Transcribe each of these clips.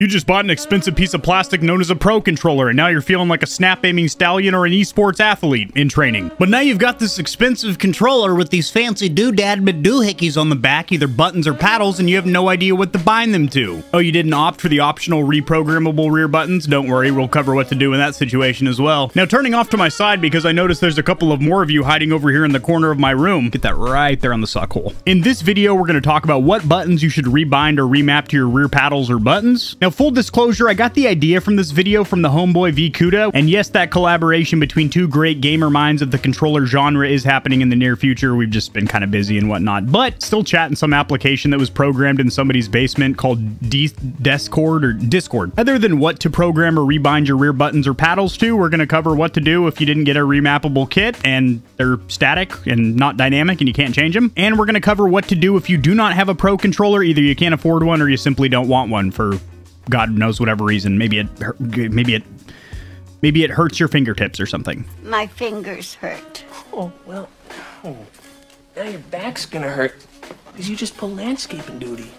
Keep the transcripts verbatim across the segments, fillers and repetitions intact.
You just bought an expensive piece of plastic known as a pro controller, and now you're feeling like a snap-aiming stallion or an esports athlete in training. But now you've got this expensive controller with these fancy doodad but doohickeys on the back, either buttons or paddles, and you have no idea what to bind them to. Oh, you didn't opt for the optional reprogrammable rear buttons? Don't worry, we'll cover what to do in that situation as well. Now, turning off to my side because I noticed there's a couple of more of you hiding over here in the corner of my room. Get that right there on the sock hole. In this video, we're going to talk about what buttons you should rebind or remap to your rear paddles or buttons. Now, Now, full disclosure, I got the idea from this video from the homeboy Vcuda, and yes, that collaboration between two great gamer minds of the controller genre is happening in the near future. We've just been kind of busy and whatnot, but still chatting some application that was programmed in somebody's basement called Discord or Discord. Other than what to program or rebind your rear buttons or paddles to, we're going to cover what to do if you didn't get a remappable kit and they're static and not dynamic and you can't change them. And we're going to cover what to do if you do not have a pro controller. Either you can't afford one or you simply don't want one for God knows whatever reason. Maybe it, maybe it, maybe it hurts your fingertips or something. My fingers hurt. Oh, well, oh, now your back's gonna hurt because you just pull landscaping duty.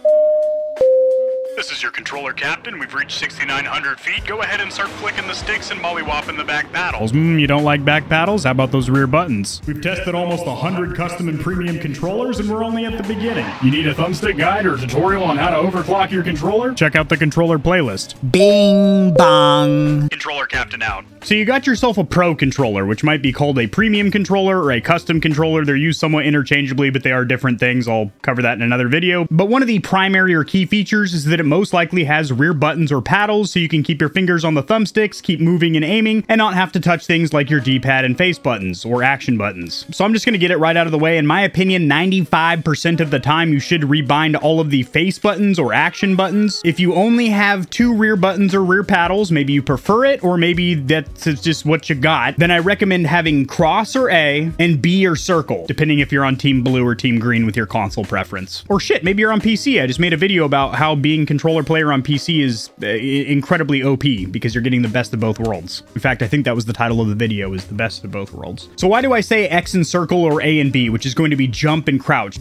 This is your controller captain. We've reached sixty-nine hundred feet. Go ahead and start flicking the sticks and mollywopping the back paddles. Mm, you don't like back paddles? How about those rear buttons? We've tested almost one hundred custom and premium controllers, and we're only at the beginning. You need a thumbstick guide or a tutorial on how to overclock your controller? Check out the controller playlist. Bing bong. Controller captain out. So you got yourself a pro controller, which might be called a premium controller or a custom controller. They're used somewhat interchangeably, but they are different things. I'll cover that in another video. But one of the primary or key features is that it most likely has rear buttons or paddles, so you can keep your fingers on the thumbsticks, keep moving and aiming, and not have to touch things like your D-pad and face buttons or action buttons. So I'm just going to get it right out of the way. In my opinion, ninety-five percent of the time you should rebind all of the face buttons or action buttons. If you only have two rear buttons or rear paddles, maybe you prefer it, or maybe that's just what you got, then I recommend having cross or A and B or circle, depending if you're on team blue or team green with your console preference. Or shit, maybe you're on P C. I just made a video about how being controller player on P C is uh, incredibly O P because you're getting the best of both worlds. In fact, I think that was the title of the video, is the best of both worlds. So why do I say X and circle or A and B, which is going to be jump and crouch?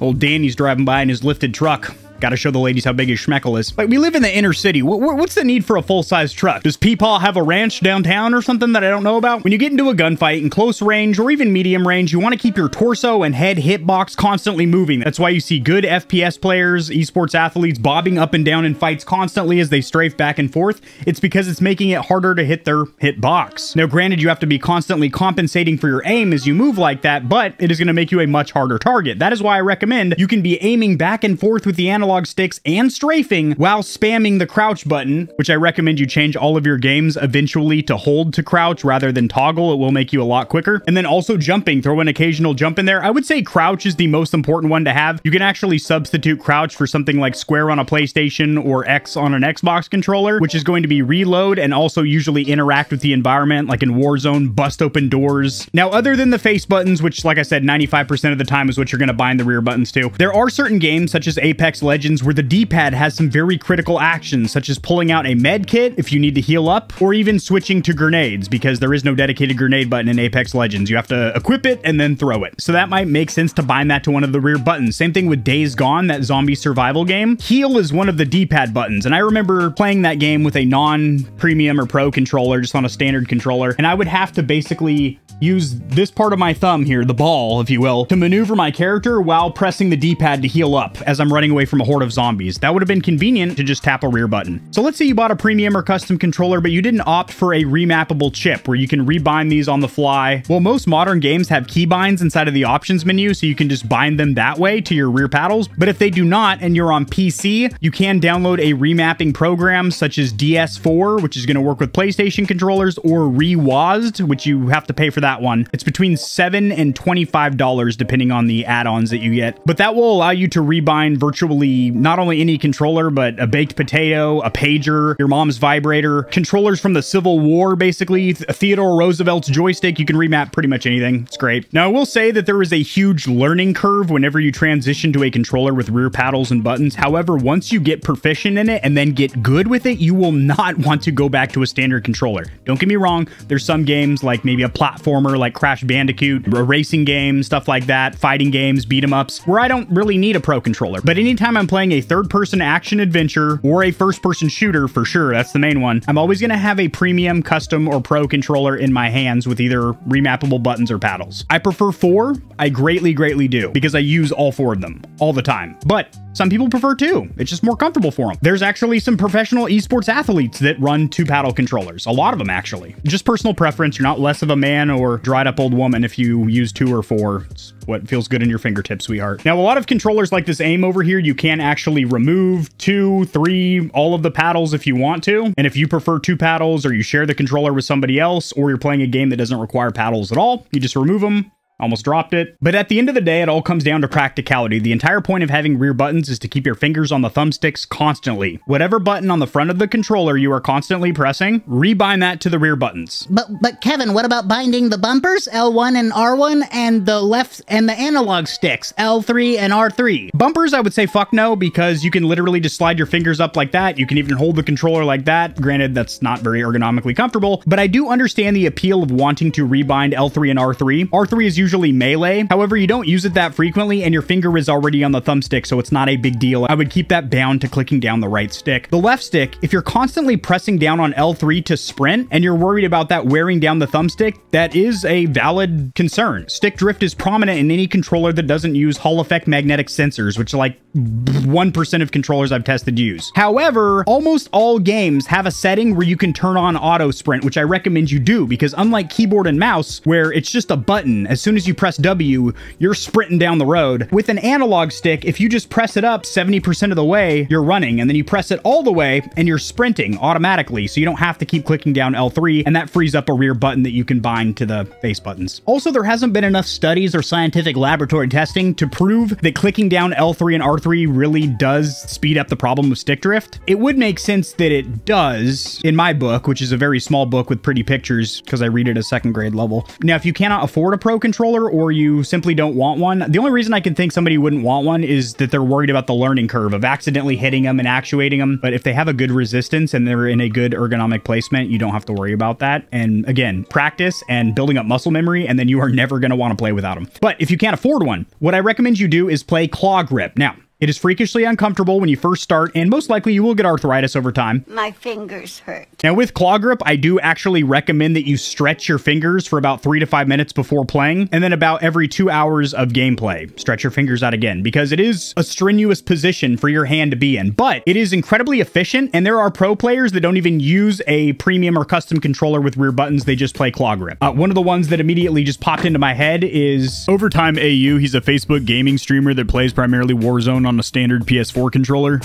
Old Danny's driving by in his lifted truck. Gotta show the ladies how big his schmeckle is. Like, we live in the inner city. W what's the need for a full-size truck? Does Peepaw have a ranch downtown or something that I don't know about? When you get into a gunfight in close range or even medium range, you want to keep your torso and head hitbox constantly moving. That's why you see good F P S players, esports athletes bobbing up and down in fights constantly as they strafe back and forth. It's because it's making it harder to hit their hitbox. Now, granted, you have to be constantly compensating for your aim as you move like that, but it is going to make you a much harder target. That is why I recommend you can be aiming back and forth with the analog analog sticks and strafing while spamming the crouch button, which I recommend you change all of your games eventually to hold to crouch rather than toggle. It will make you a lot quicker. And then also jumping, throw an occasional jump in there. I would say crouch is the most important one to have. You can actually substitute crouch for something like square on a PlayStation or X on an Xbox controller, which is going to be reload and also usually interact with the environment, like in Warzone, bust open doors. Now, other than the face buttons, which like I said, ninety-five percent of the time is what you're going to bind the rear buttons to, there are certain games such as Apex Legends Legends where the D-pad has some very critical actions, such as pulling out a med kit if you need to heal up, or even switching to grenades, because there is no dedicated grenade button in Apex Legends. You have to equip it and then throw it. So that might make sense to bind that to one of the rear buttons. Same thing with Days Gone, that zombie survival game. Heal is one of the D-pad buttons, and I remember playing that game with a non-premium or pro controller, just on a standard controller, and I would have to basically use this part of my thumb here, the ball, if you will, to maneuver my character while pressing the D-pad to heal up as I'm running away from a horde of zombies. That would have been convenient to just tap a rear button. So let's say you bought a premium or custom controller, but you didn't opt for a remappable chip where you can rebind these on the fly. Well, most modern games have keybinds inside of the options menu, so you can just bind them that way to your rear paddles. But if they do not, and you're on P C, you can download a remapping program such as D S four, which is going to work with PlayStation controllers, or reWASD, which you have to pay for that one. It's between seven and twenty-five dollars depending on the add-ons that you get. But that will allow you to rebind virtually not only any controller, but a baked potato, a pager, your mom's vibrator, controllers from the Civil War, basically, Theodore Roosevelt's joystick. You can remap pretty much anything. It's great. Now, I will say that there is a huge learning curve whenever you transition to a controller with rear paddles and buttons. However, once you get proficient in it and then get good with it, you will not want to go back to a standard controller. Don't get me wrong. There's some games like maybe a platform platformer like Crash Bandicoot, racing games, stuff like that, fighting games, beat-em-ups, where I don't really need a pro controller. But anytime I'm playing a third-person action adventure or a first-person shooter, for sure, that's the main one, I'm always going to have a premium, custom, or pro controller in my hands with either remappable buttons or paddles. I prefer four. I greatly, greatly do, because I use all four of them all the time. But some people prefer two. It's just more comfortable for them. There's actually some professional esports athletes that run two paddle controllers. A lot of them, actually. Just personal preference. You're not less of a man or dried up old woman if you use two or four. It's what feels good in your fingertips, sweetheart. Now, a lot of controllers like this Aim over here, you can actually remove two, three, all of the paddles if you want to. And if you prefer two paddles, or you share the controller with somebody else, or you're playing a game that doesn't require paddles at all, you just remove them. Almost dropped it. But at the end of the day, it all comes down to practicality. The entire point of having rear buttons is to keep your fingers on the thumbsticks constantly. Whatever button on the front of the controller you are constantly pressing, rebind that to the rear buttons. But but Kevin, what about binding the bumpers, L one and R one, and the left and the analog sticks, L three and R three? Bumpers, I would say fuck no, because you can literally just slide your fingers up like that. You can even hold the controller like that. Granted, that's not very ergonomically comfortable, but I do understand the appeal of wanting to rebind L three and R three. R three is usually usually melee. However, you don't use it that frequently and your finger is already on the thumbstick, so it's not a big deal. I would keep that bound to clicking down the right stick. The left stick, if you're constantly pressing down on L three to sprint and you're worried about that wearing down the thumbstick, that is a valid concern. Stick drift is prominent in any controller that doesn't use Hall effect magnetic sensors, which like one percent of controllers I've tested use. However, almost all games have a setting where you can turn on auto sprint, which I recommend you do, because unlike keyboard and mouse, where it's just a button, as soon as you press W, you're sprinting down the road. With an analog stick, if you just press it up seventy percent of the way, you're running, and then you press it all the way and you're sprinting automatically, so you don't have to keep clicking down L three, and that frees up a rear button that you can bind to the face buttons. Also, there hasn't been enough studies or scientific laboratory testing to prove that clicking down L three and R three really does speed up the problem of stick drift. It would make sense that it does in my book, which is a very small book with pretty pictures because I read it at a second grade level. Now, if you cannot afford a pro controller, or you simply don't want one, the only reason I can think somebody wouldn't want one is that they're worried about the learning curve of accidentally hitting them and actuating them. But if they have a good resistance and they're in a good ergonomic placement, you don't have to worry about that. And again, practice and building up muscle memory, and then you are never going to want to play without them. But if you can't afford one, what I recommend you do is play claw grip. Now, it is freakishly uncomfortable when you first start, and most likely you will get arthritis over time. My fingers hurt. Now, with claw grip, I do actually recommend that you stretch your fingers for about three to five minutes before playing, and then about every two hours of gameplay, stretch your fingers out again, because it is a strenuous position for your hand to be in, but it is incredibly efficient, and there are pro players that don't even use a premium or custom controller with rear buttons. They just play claw grip. Uh, one of the ones that immediately just popped into my head is OvertimeAU. He's a Facebook gaming streamer that plays primarily Warzone on a standard P S four controller.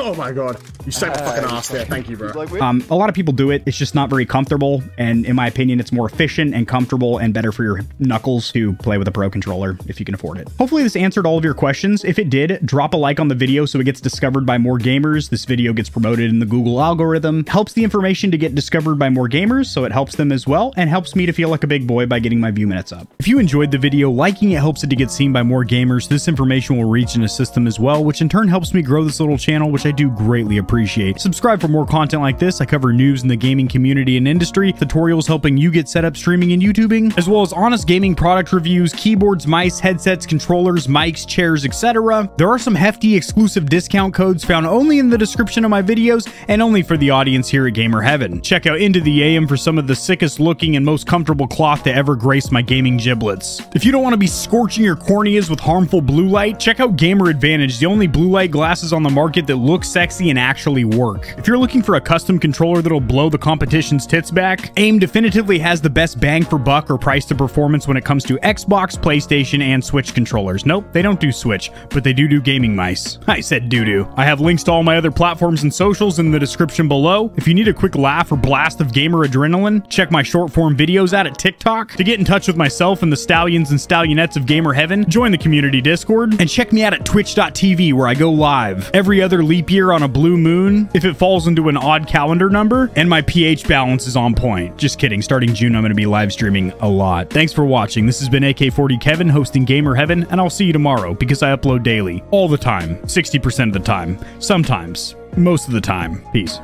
Oh my god. You saved my fucking ass there. Thank you, bro. Um, a lot of people do it. It's just not very comfortable. And in my opinion, it's more efficient and comfortable and better for your knuckles to play with a pro controller if you can afford it. Hopefully this answered all of your questions. If it did, drop a like on the video so it gets discovered by more gamers. This video gets promoted in the Google algorithm, helps the information to get discovered by more gamers, so it helps them as well, and helps me to feel like a big boy by getting my view minutes up. If you enjoyed the video, liking it helps it to get seen by more gamers. This information will reach and assist them as well, which in turn helps me grow this little channel, which I do greatly appreciate. Subscribe for more content like this. I cover news in the gaming community and industry, tutorials helping you get set up streaming and YouTubing, as well as honest gaming product reviews, keyboards, mice, headsets, controllers, mics, chairs, et cetera. There are some hefty exclusive discount codes found only in the description of my videos and only for the audience here at Gamer Heaven. Check out Into the A M for some of the sickest looking and most comfortable cloth to ever grace my gaming giblets. If you don't want to be scorching your corneas with harmful blue light, check out Gamer Advantage, the only blue light glasses on the market that look sexy and actually work. If you're looking for a custom controller that'll blow the competition's tits back, AIM definitively has the best bang for buck or price to performance when it comes to Xbox, PlayStation, and Switch controllers. Nope, they don't do Switch, but they do do gaming mice. I said doo-doo. I have links to all my other platforms and socials in the description below. If you need a quick laugh or blast of gamer adrenaline, check my short form videos out at TikTok. To get in touch with myself and the stallions and stallionettes of Gamer Heaven, join the community Discord, and check me out at twitch dot t v where I go live every other leap year on a blue moon if it falls into an odd calendar number and my pH balance is on point. Just kidding. Starting June, I'm going to be live streaming a lot. Thanks for watching. This has been A K forty Kevin hosting Gamer Heaven, and I'll see you tomorrow because I upload daily all the time, sixty percent of the time, sometimes most of the time. Peace.